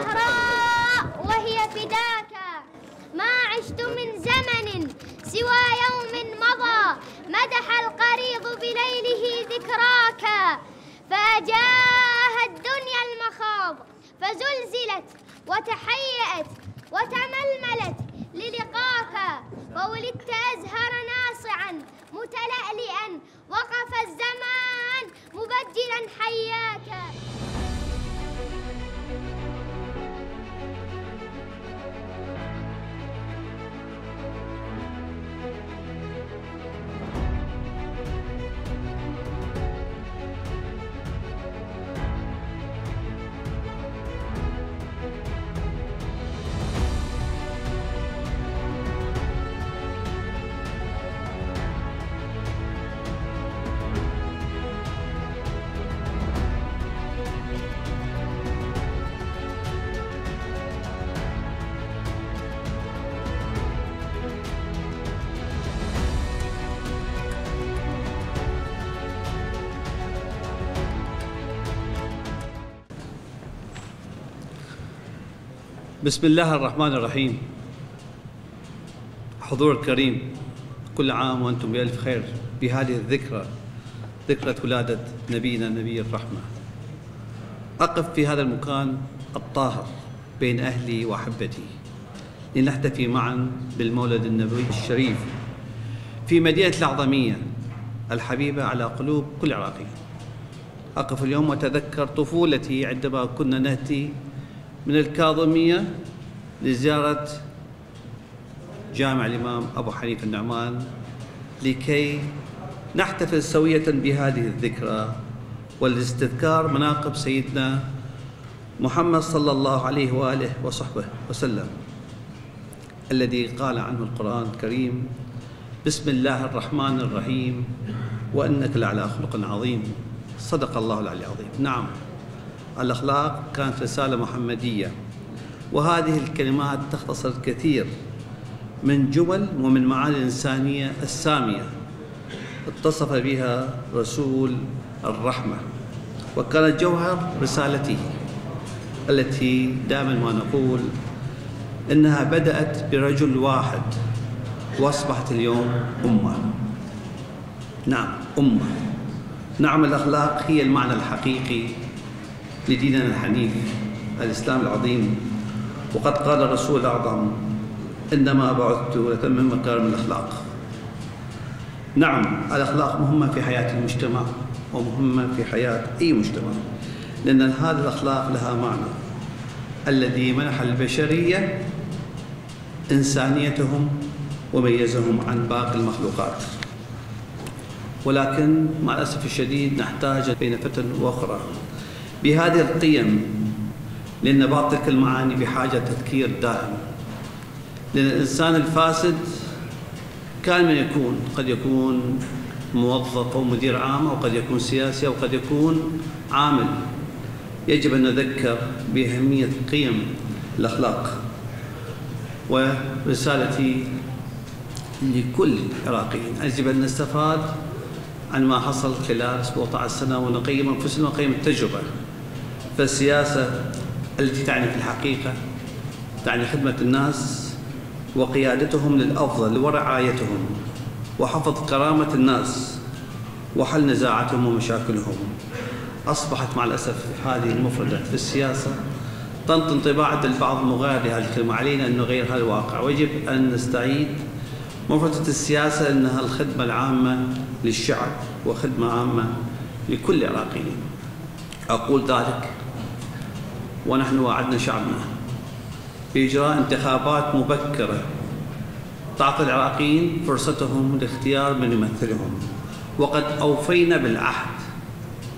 الزهراء وهي فداك، ما عشت من زمن سوى يوم مضى مدح القريض بليله ذكراك. فأجاها الدنيا المخاض فزلزلت وتحيأت وتململت للقاك، وولدت أزهر ناصعا متلألئا وقف الزمان مبدلا حياك. بسم الله الرحمن الرحيم. حضور الكريم، كل عام وأنتم بألف خير بهذه الذكرى، ذكرى ولادة نبينا نبي الرحمة. أقف في هذا المكان الطاهر بين أهلي وأحبتي لنحتفي معا بالمولد النبوي الشريف في مدينة العظمية الحبيبة على قلوب كل عراقي. أقف اليوم وأتذكر طفولتي عندما كنا نأتي من الكاظمية لزيارة جامع الإمام أبو حنيفة النعمان لكي نحتفل سوية بهذه الذكرى والاستذكار مناقب سيدنا محمد صلى الله عليه وآله وصحبه وسلم، الذي قال عنه القرآن الكريم: بسم الله الرحمن الرحيم وإنك لعلى خلق عظيم. صدق الله العلي العظيم. نعم، الأخلاق كانت رسالة محمدية، وهذه الكلمات تختصر الكثير من جمل ومن معاني الإنسانية السامية اتصف بها رسول الرحمة، وكانت جوهر رسالته التي دائما ما نقول إنها بدأت برجل واحد وأصبحت اليوم أمة. نعم أمة. نعم الأخلاق هي المعنى الحقيقي لديننا الحنيف الإسلام العظيم، وقد قال الرسول الأعظم: إنما بعثت لأتمم مكارم الأخلاق. نعم الأخلاق مهمة في حياة المجتمع ومهمة في حياة أي مجتمع، لأن هذه الأخلاق لها معنى الذي منح البشرية إنسانيتهم وميزهم عن باقي المخلوقات. ولكن مع الأسف الشديد نحتاج بين فترة وأخرى بهذه القيم، لأن بعض تلك المعاني بحاجة تذكير دائم، لأن الإنسان الفاسد كان من يكون، قد يكون موظف أو مدير عام، أو قد يكون سياسي، أو قد يكون عامل. يجب أن نذكر بأهمية قيم الأخلاق. ورسالتي لكل عراقي يجب أن نستفاد عن ما حصل خلال 17 سنة ونقيم أنفسنا ونقيم التجربة. فالسياسة التي تعني في الحقيقة تعني خدمة الناس وقيادتهم للأفضل ورعايتهم وحفظ كرامة الناس وحل نزاعاتهم ومشاكلهم. أصبحت مع الأسف هذه المفردة في السياسة تنطي انطباع البعض المغاير لهذه الكلمة. علينا أن نغير هذا الواقع، ويجب أن نستعيد مفردة السياسة أنها الخدمة العامة للشعب وخدمة عامة لكل عراقي. أقول ذلك ونحن وعدنا شعبنا بإجراء انتخابات مبكرة تعطي العراقيين فرصتهم لاختيار من يمثلهم، وقد أوفينا بالعهد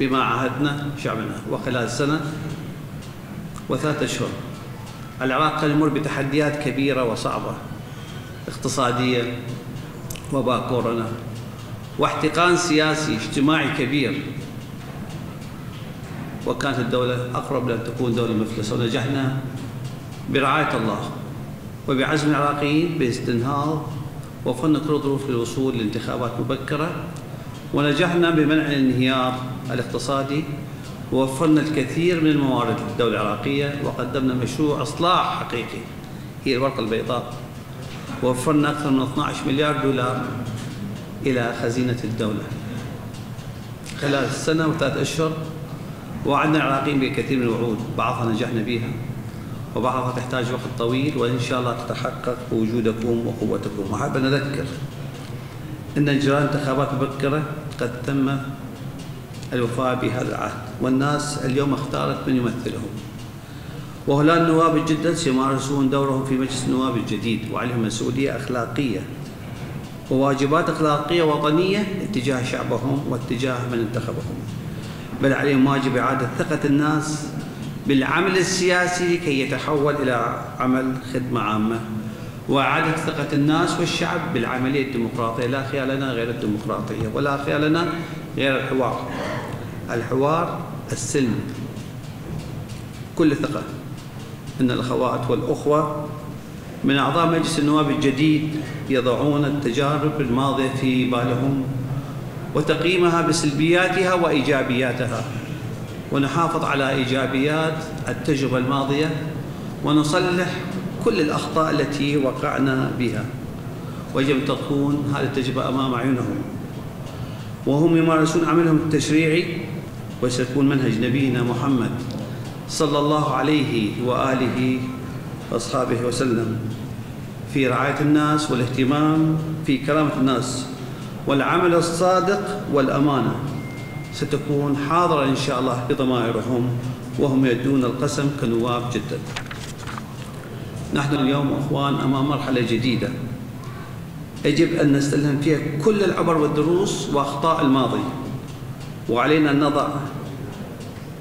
بما عاهدنا شعبنا. وخلال سنة وثلاثة أشهر العراق قد يمر بتحديات كبيرة وصعبة اقتصادية، وباء كورونا، واحتقان سياسي اجتماعي كبير، وكانت الدولة أقرب لأن تكون دولة مفلسة، ونجحنا برعاية الله وبعزم العراقيين باستنهاض وفن كل الظروف للوصول لانتخابات مبكرة، ونجحنا بمنع الانهيار الاقتصادي ووفرنا الكثير من الموارد للدولة العراقية وقدمنا مشروع إصلاح حقيقي هي الورقة البيضاء. ووفرنا أكثر من 12 مليار دولار إلى خزينة الدولة خلال سنة وثلاث أشهر، وعدنا العراقيين بكثير من الوعود، بعضها نجحنا بها وبعضها تحتاج وقت طويل، وإن شاء الله تتحقق بوجودكم وقوتكم. وحابب أن أذكر أن إجراء انتخابات مبكرة قد تم الوفاء بهذا العهد، والناس اليوم اختارت من يمثلهم، وهؤلاء النواب الجدد سيمارسون دورهم في مجلس النواب الجديد، وعليهم مسؤولية أخلاقية وواجبات أخلاقية وطنية اتجاه شعبهم واتجاه من انتخبهم، بل عليهم واجب إعادة ثقة الناس بالعمل السياسي لكي يتحول إلى عمل خدمة عامة، وإعادة ثقة الناس والشعب بالعملية الديمقراطية. لا خيار لنا غير الديمقراطية، ولا خيار لنا غير الحوار، الحوار السلم، كل ثقة أن الأخوات والأخوة من أعضاء مجلس النواب الجديد يضعون التجارب الماضية في بالهم وتقييمها بسلبياتها وإيجابياتها، ونحافظ على إيجابيات التجربة الماضية ونصلح كل الأخطاء التي وقعنا بها، ويجب أن تكون هذه التجربة أمام عيونهم وهم يمارسون عملهم التشريعي، وستكون منهج نبينا محمد صلى الله عليه وآله وأصحابه وسلم في رعاية الناس والاهتمام في كرامة الناس والعمل الصادق والأمانة، ستكون حاضرة إن شاء الله بضمائرهم وهم يدون القسم كنواب جدد. نحن اليوم أخوان أمام مرحلة جديدة يجب أن نستلهم فيها كل العبر والدروس وأخطاء الماضي، وعلينا أن نضع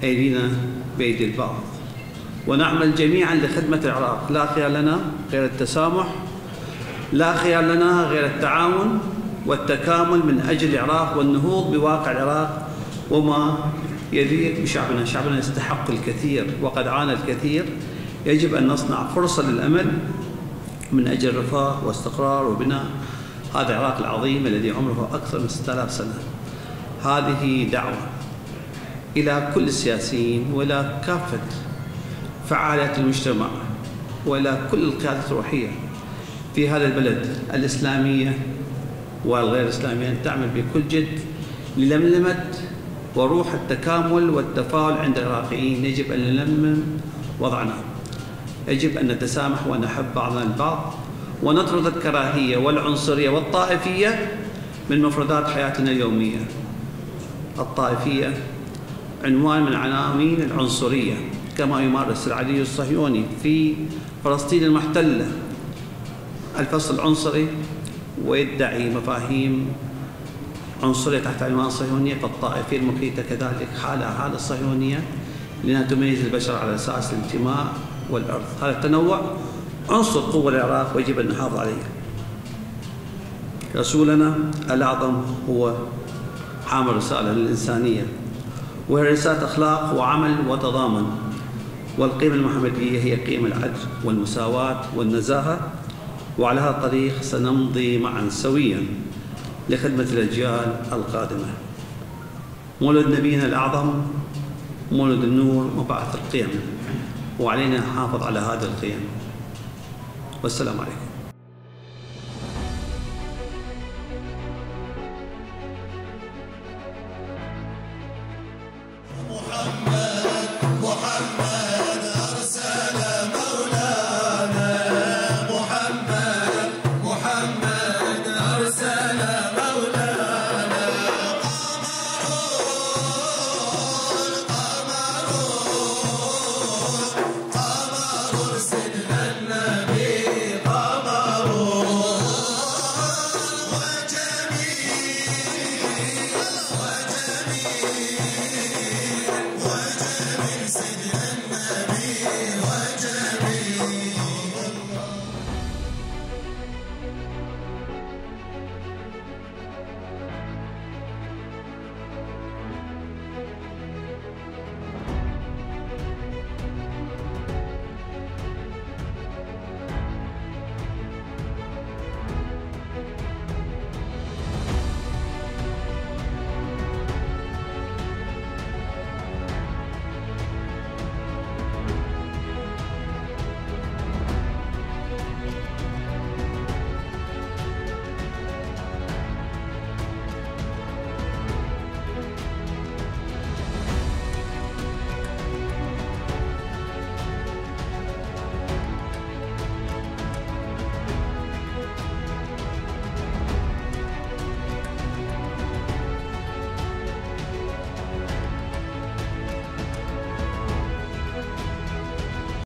أيدينا بأيدي البعض ونعمل جميعاً لخدمة العراق. لا خيار لنا غير التسامح، لا خيار لنا غير التعاون والتكامل من أجل العراق والنهوض بواقع العراق وما يليق بشعبنا. شعبنا يستحق الكثير وقد عانى الكثير، يجب أن نصنع فرصة للأمل من أجل الرفاه واستقرار وبناء هذا العراق العظيم الذي عمره أكثر من 6000 سنة. هذه دعوة إلى كل السياسيين وإلى كافة فعاليات المجتمع وإلى كل القيادات الروحية في هذا البلد الإسلامية والغير إسلامية أن تعمل بكل جد للملمة وروح التكامل والتفاعل عند العراقيين. يجب أن نلمم وضعنا، يجب أن نتسامح ونحب بعضنا البعض، ونطرد الكراهية والعنصرية والطائفية من مفردات حياتنا اليومية. الطائفية عنوان من عناوين العنصرية كما يمارس العديد الصهيوني في فلسطين المحتلة الفصل العنصري، ويدعي مفاهيم عنصرية تحت عنوان صهيونية. فالطائفية المكيدة كذلك حالها حال الصهيونية لأنها تميز البشر على أساس الانتماء والأرض. هذا التنوع عنصر قوة العراق ويجب أن نحافظ عليه. رسولنا الأعظم هو حامل رسالة للإنسانية، وهي رسالة أخلاق وعمل وتضامن، والقيمة المحمدية هي قيمة العدل والمساواة والنزاهة، وعلى هذا الطريق سنمضي معا سويا لخدمة الأجيال القادمة. مولد نبينا الأعظم مولد النور مبعث القيم، وعلينا نحافظ على هذا القيم. والسلام عليكم.